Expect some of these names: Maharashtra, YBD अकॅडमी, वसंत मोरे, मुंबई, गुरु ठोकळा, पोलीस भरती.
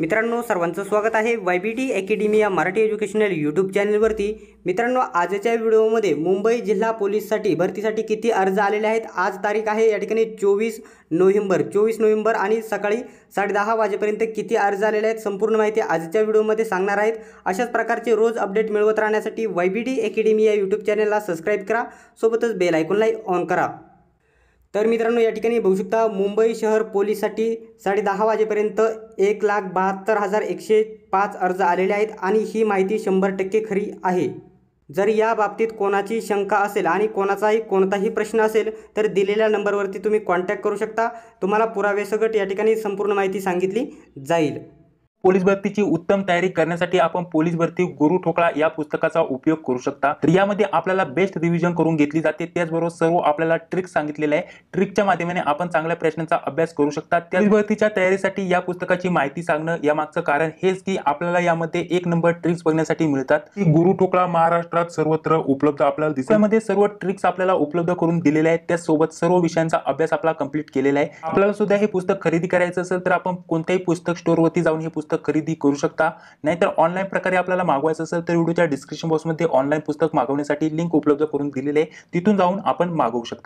मित्रांनो सर्वांचं स्वागत आहे YBD अकॅडमी या मराठी एज्युकेशनल यूट्यूब चॅनलवरती। मित्रांनो आजच्या व्हिडिओमध्ये मुंबई जिल्हा पोलीससाठी भरतीसाठी किती अर्ज आलेले आहेत, आज तारीख आहे या ठिकाणी 24 नोव्हेंबर आणि सकाळी 10:30 वाजेपर्यंत किती अर्ज आलेले आहेत संपूर्ण माहिती आजच्या व्हिडिओमध्ये सांगणार आहेत। अशाच प्रकारचे रोज अपडेट मिळवत राहण्यासाठी YBD अकॅडमी या यूट्यूब चॅनलला सबस्क्राइब करा, सोबतच बेल आयकॉनला ऑन करा। तर मित्रांनो या ठिकाणी बघू शकता मुंबई शहर पोलीससाठी 10:30 वाजेपर्यंत 1,72,105 अर्ज आलेले आहेत आणि ही माहिती 100% खरी आहे। जर या बाबतीत कोणाची शंका असेल आणि कोणताही प्रश्न असेल तर दिलेल्या नंबरवरती तुम्ही कॉन्टॅक्ट करू शकता, तुम्हाला पुराव्यासकट या ठिकाणी संपूर्ण माहिती सांगितली जाईल। पोलीस भरतीची उत्तम तयारी करण्यासाठी आपण पोलीस भरती गुरु ठोकळा या पुस्तकाचा उपयोग करू शकता। तर यामध्ये आपल्याला बेस्ट रिव्हिजन करून घेतली जाते, त्याचबरोबर सर्व आपल्याला ट्रिक्स सांगितलेले आहे। ट्रिकच्या माध्यमाने आपण चांगल्या प्रश्नांचा अभ्यास करू शकता। पोलीस भरतीच्या तयारीसाठी या पुस्तकाची माहिती सांगणं यामागचं कारण हेच की आपल्याला यामध्ये 1 नंबर ट्रिक्स बघण्यासाठी मिळतात। गुरु ठोकळा महाराष्ट्रात सर्वत्र उपलब्ध आपल्याला दिसतो, त्यामध्ये सर्व ट्रिक्स आपल्याला उपलब्ध करून दिलेले आहेत। त्यासोबत सर्व विषयांचा अभ्यास आपला कंप्लीट केलेला आहे। आपल्याला सुद्धा हे पुस्तक खरेदी करायचं असेल तर आपण कोणत्याही पुस्तक स्टोअरवरती जाऊन हे खरेदी करू शकता, नाहीतर ऑनलाइन प्रकारे आपल्याला मागवायचं असेल तर व्हिडिओच्या डिस्क्रिप्शन बॉक्समध्ये ऑनलाइन पुस्तक मागवण्यासाठी लिंक उपलब्ध करून दिलेली आहे, तिथून जाऊन आपण मागवू शकता।